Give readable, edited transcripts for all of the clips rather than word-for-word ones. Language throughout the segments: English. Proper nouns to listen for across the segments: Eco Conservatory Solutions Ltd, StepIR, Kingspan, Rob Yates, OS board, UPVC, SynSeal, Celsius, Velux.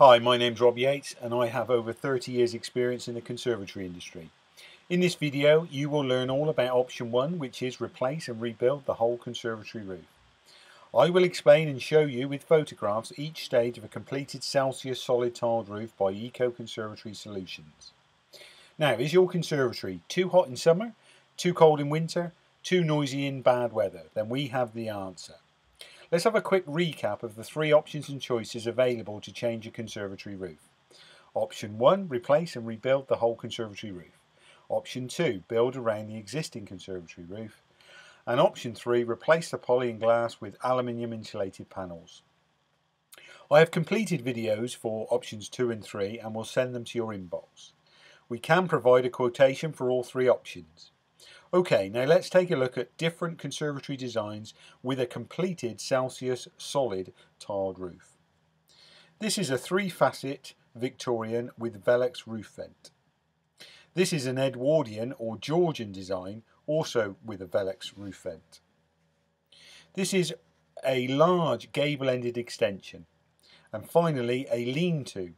Hi, my name's Rob Yates and I have over 30 years experience in the conservatory industry. In this video you will learn all about option 1, which is replace and rebuild the whole conservatory roof. I will explain and show you with photographs each stage of a completed Celsius solid tiled roof by Eco Conservatory Solutions. Now, is your conservatory too hot in summer, too cold in winter, too noisy in bad weather? Then we have the answer. Let's have a quick recap of the three options and choices available to change a conservatory roof. Option 1, replace and rebuild the whole conservatory roof. Option 2, build around the existing conservatory roof. And option 3, replace the poly and glass with aluminium insulated panels. I have completed videos for options 2 and 3 and will send them to your inbox. We can provide a quotation for all three options. Okay, now let's take a look at different conservatory designs with a completed Celsius solid tiled roof. This is a 3-facet Victorian with Velux roof vent. This is an Edwardian or Georgian design, also with a Velux roof vent. This is a large gable-ended extension. And finally, a lean-to.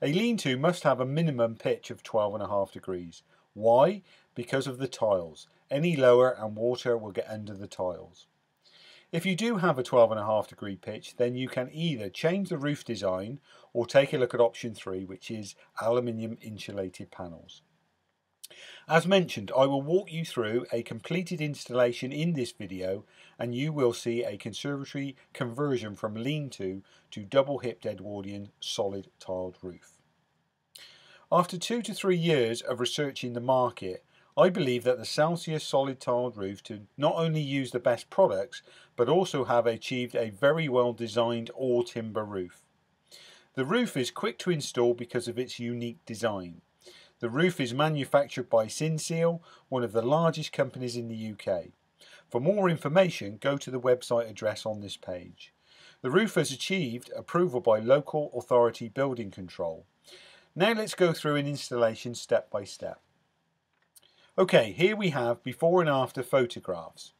A lean-to must have a minimum pitch of 12.5 degrees. Why? Because of the tiles. Any lower and water will get under the tiles. If you do have a 12.5 degree pitch, then you can either change the roof design or take a look at option 3, which is aluminium insulated panels. As mentioned, I will walk you through a completed installation in this video and you will see a conservatory conversion from lean-to to double-hipped Edwardian solid tiled roof. After 2 to 3 years of researching the market, I believe that the Celsius solid tiled roof to not only use the best products, but also have achieved a very well designed all timber roof. The roof is quick to install because of its unique design. The roof is manufactured by SynSeal, one of the largest companies in the UK. For more information, go to the website address on this page. The roof has achieved approval by local authority building control. Now let's go through an installation step by step. Okay, here we have before and after photographs.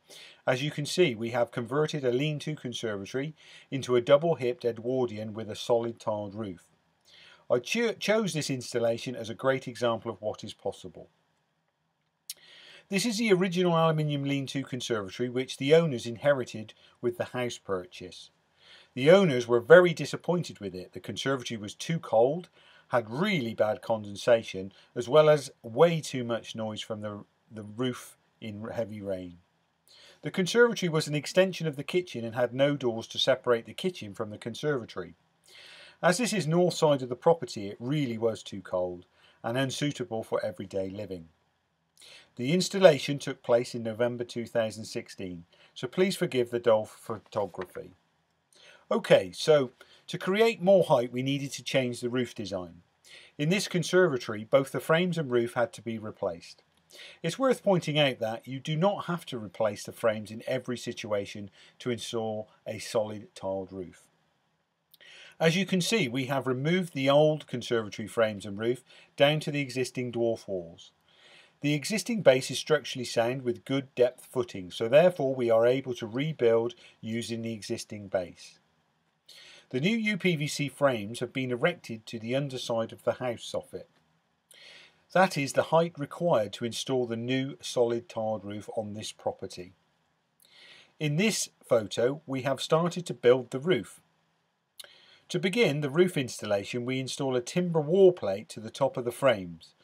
As you can see, we have converted a lean-to conservatory into a double-hipped Edwardian with a solid tiled roof. I chose this installation as a great example of what is possible. This is the original aluminium lean-to conservatory which the owners inherited with the house purchase. The owners were very disappointed with it. The conservatory was too cold, had really bad condensation, as well as way too much noise from the roof in heavy rain. The conservatory was an extension of the kitchen and had no doors to separate the kitchen from the conservatory. As this is north side of the property, it really was too cold and unsuitable for everyday living. The installation took place in November 2016, so please forgive the dull photography. Okay, so to create more height we needed to change the roof design. In this conservatory both the frames and roof had to be replaced. It's worth pointing out that you do not have to replace the frames in every situation to install a solid tiled roof. As you can see, we have removed the old conservatory frames and roof down to the existing dwarf walls. The existing base is structurally sound with good depth footing, so therefore we are able to rebuild using the existing base. The new UPVC frames have been erected to the underside of the house soffit. That is the height required to install the new solid tiled roof on this property. In this photo, we have started to build the roof. To begin the roof installation, we install a timber wall plate to the top of the frames,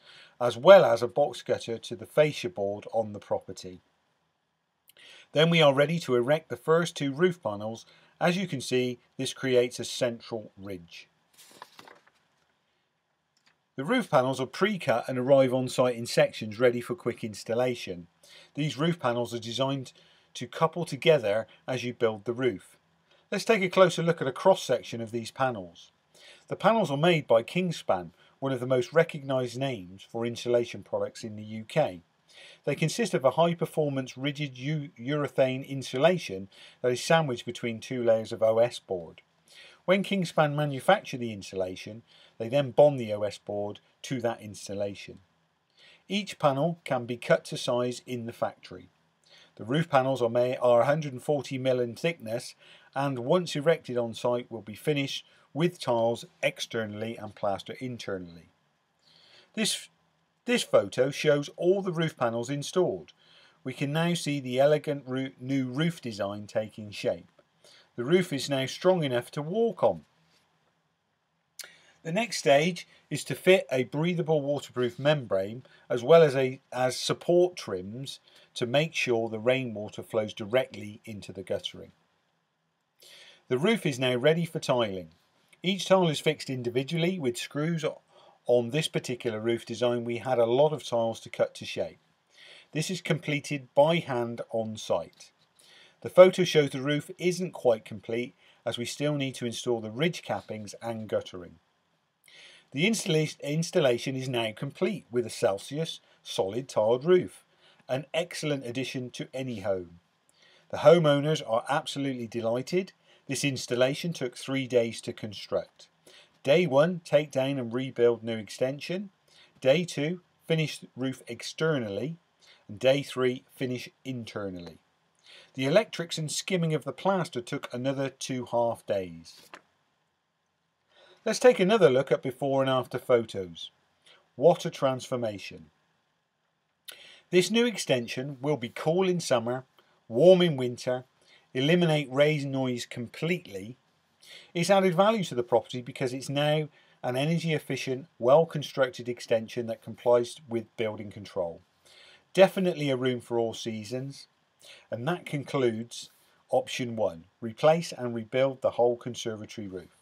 as well as a box gutter to the fascia board on the property. Then we are ready to erect the first two roof panels. As you can see, this creates a central ridge. The roof panels are pre-cut and arrive on site in sections ready for quick installation. These roof panels are designed to couple together as you build the roof. Let's take a closer look at a cross-section of these panels. The panels are made by Kingspan, one of the most recognised names for insulation products in the UK. They consist of a high-performance rigid urethane insulation that is sandwiched between two layers of OS board. When Kingspan manufacture the insulation, they then bond the OS board to that insulation. Each panel can be cut to size in the factory. The roof panels are 140 mm in thickness and once erected on site will be finished with tiles externally and plaster internally. This photo shows all the roof panels installed. We can now see the elegant new roof design taking shape. The roof is now strong enough to walk on. The next stage is to fit a breathable waterproof membrane as well as support trims to make sure the rainwater flows directly into the guttering. The roof is now ready for tiling. Each tile is fixed individually with screws. On this particular roof design we had a lot of tiles to cut to shape. This is completed by hand on site. The photo shows the roof isn't quite complete as we still need to install the ridge cappings and guttering. The installation is now complete with a Celsius solid tiled roof, an excellent addition to any home. The homeowners are absolutely delighted. This installation took 3 days to construct. Day one, take down and rebuild new extension. Day two, finish the roof externally. And day three, finish internally. The electrics and skimming of the plaster took another 2.5 days. Let's take another look at before and after photos. What a transformation. This new extension will be cool in summer, warm in winter, eliminate raise noise completely. It's added value to the property because it's now an energy efficient, well constructed extension that complies with building control. Definitely a room for all seasons. And that concludes option one, replace and rebuild the whole conservatory roof.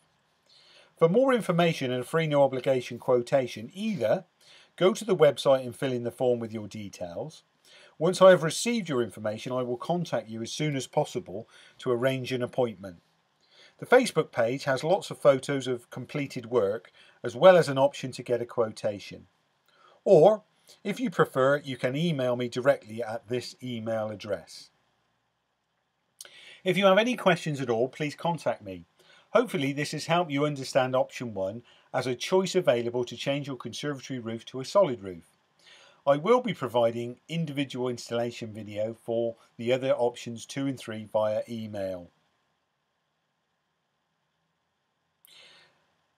For more information and a free no obligation quotation, either go to the website and fill in the form with your details. Once I have received your information, I will contact you as soon as possible to arrange an appointment. The Facebook page has lots of photos of completed work as well as an option to get a quotation. Or, if you prefer, you can email me directly at this email address. If you have any questions at all, please contact me. Hopefully this has helped you understand option one as a choice available to change your conservatory roof to a solid roof. I will be providing individual installation video for the other options 2 and 3 via email.